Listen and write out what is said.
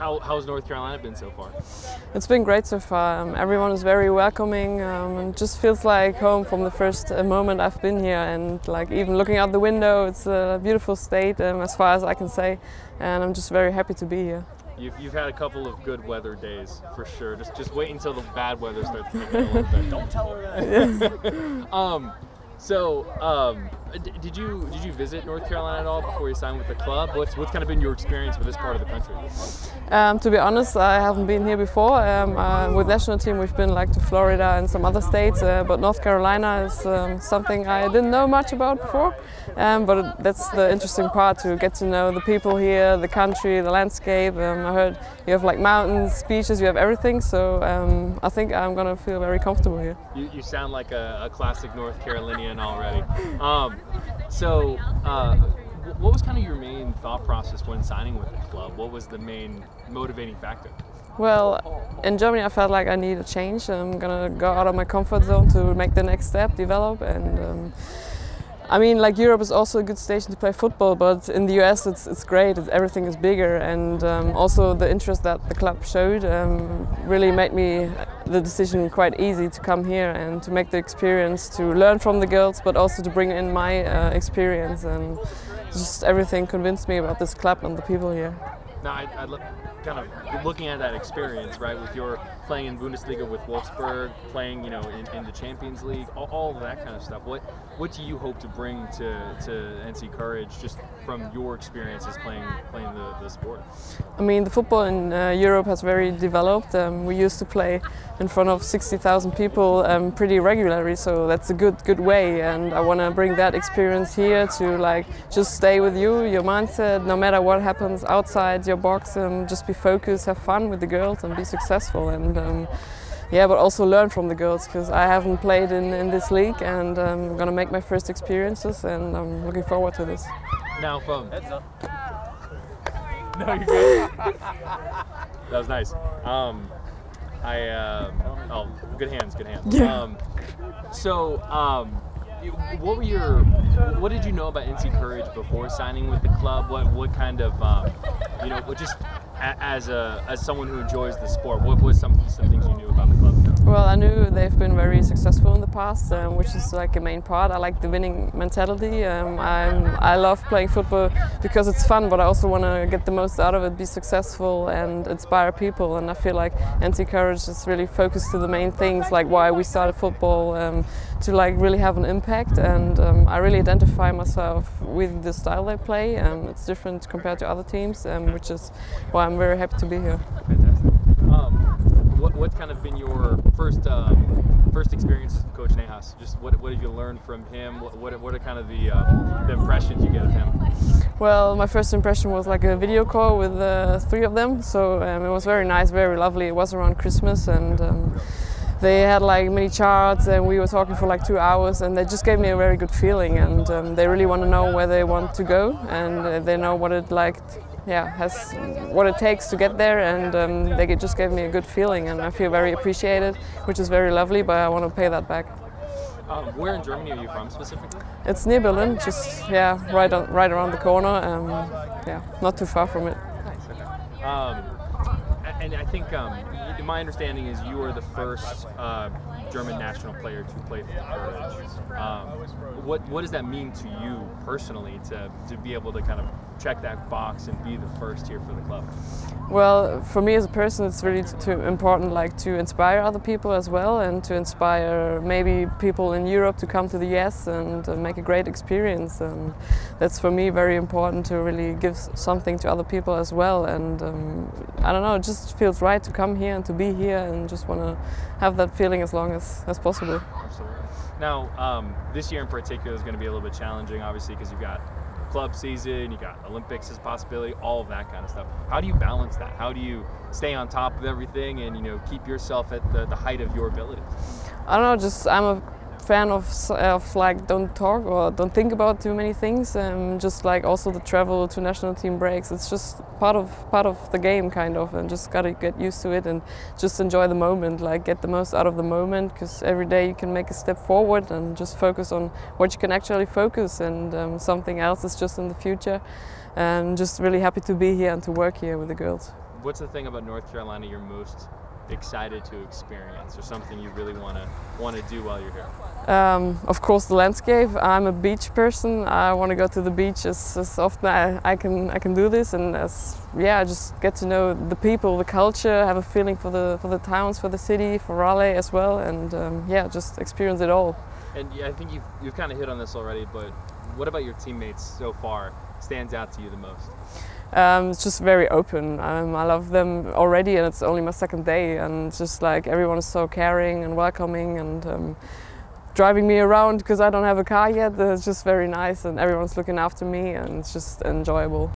How's North Carolina been so far? It's been great so far. Everyone is very welcoming. It just feels like home from the first moment I've been here. And like even looking out the window, it's a beautiful state as far as I can say. And I'm just very happy to be here. You've had a couple of good weather days for sure. Just wait until the bad weather starts kicking in a little bit. Don't tell her that. Did you visit North Carolina at all before you signed with the club? What's kind of been your experience with this part of the country? To be honest, I haven't been here before. With national team, we've been like to Florida and some other states, but North Carolina is something I didn't know much about before. But that's the interesting part, to get to know the people here, the country, the landscape. I heard you have like mountains, beaches, you have everything. So I think I'm gonna feel very comfortable here. You sound like a classic North Carolinian already. What was kind of your main thought process when signing with the club? What was the main motivating factor? Well, in Germany I felt like I need a change. I'm going to go out of my comfort zone to make the next step, develop, and I mean, like, Europe is also a good station to play football, but in the US it's great, everything is bigger, and also the interest that the club showed really made me the decision quite easy to come here and to make the experience, to learn from the girls, but also to bring in my experience, and just everything convinced me about this club and the people here. Now, I look, kind of looking at that experience, right, with your playing in Bundesliga with Wolfsburg, playing, you know, in the Champions League, all of that kind of stuff. What do you hope to bring to NC Courage just from your experiences playing the sport? I mean, the football in Europe has very developed. We used to play in front of 60,000 people pretty regularly, so that's a good way. And I want to bring that experience here to like just stay with you, your mindset, no matter what happens outside your box, and just be focused, have fun with the girls and be successful, and yeah, but also learn from the girls, because I haven't played in this league, and I'm gonna make my first experiences, and I'm looking forward to this. Now, phone. Heads up. No, you're good. That was nice. Good hands. Yeah. What did you know about NC Courage before signing with the club? What kind of just as someone who enjoys the sport, what was some things you knew about the club? Well, I knew they've been very successful in the past, which is like a main part. I like the winning mentality. I love playing football because it's fun, but I also want to get the most out of it, be successful and inspire people. And I feel like NC Courage is really focused to the main things, like why we started football, to like really have an impact. And I really identify myself with the style they play. It's different compared to other teams, which is why I'm very happy to be here. Fantastic. What's kind of been your first experiences with Coach Nehas? Just what have you learned from him? What are kind of the impressions you get of him? Well, my first impression was like a video call with three of them, so it was very nice, very lovely. It was around Christmas, and they had like many charts, and we were talking for like 2 hours, and they just gave me a very good feeling, and they really want to know where they want to go, and they know what it like. Has what it takes to get there, and they just gave me a good feeling, and I feel very appreciated, which is very lovely, but I want to pay that back. Where in Germany are you from specifically? It's near Berlin, just right around the corner, not too far from it. Nice, okay. And I think my understanding is you are the first German national player to play for Courage. What does that mean to you personally to be able to kind of check that box and be the first here for the club? Well, for me as a person, it's really too important, like, to inspire other people as well, and to inspire maybe people in Europe to come to the US and make a great experience. And that's for me very important, to really give something to other people as well. And I don't know, it just feels right to come here and to be here, and just want to have that feeling as long as possible. Absolutely. Now, this year in particular is going to be a little bit challenging, obviously, because you've got club season, you got Olympics as a possibility, all of that kind of stuff. How do you balance that? How do you stay on top of everything and, you know, keep yourself at the height of your ability? I don't know, just I'm a fan of like don't talk or don't think about too many things, and just like also the travel to national team breaks. It's just part of the game kind of, and just gotta get used to it and just enjoy the moment, like get the most out of the moment, because every day you can make a step forward, and just focus on what you can actually focus, and something else is just in the future. And just really happy to be here and to work here with the girls. what's the thing about North Carolina you're most excited to experience, or something you really want to do while you're here? Of course, the landscape. I'm a beach person. I want to go to the beach as often as I can do this, and I just get to know the people, the culture, have a feeling for the towns, for the city, for Raleigh as well, and just experience it all. And I think you've kind of hit on this already, but what about your teammates so far stands out to you the most? It's just very open. I love them already, and it's only my second day, and just like everyone is so caring and welcoming, and driving me around because I don't have a car yet. It's just very nice, and everyone's looking after me, and it's just enjoyable.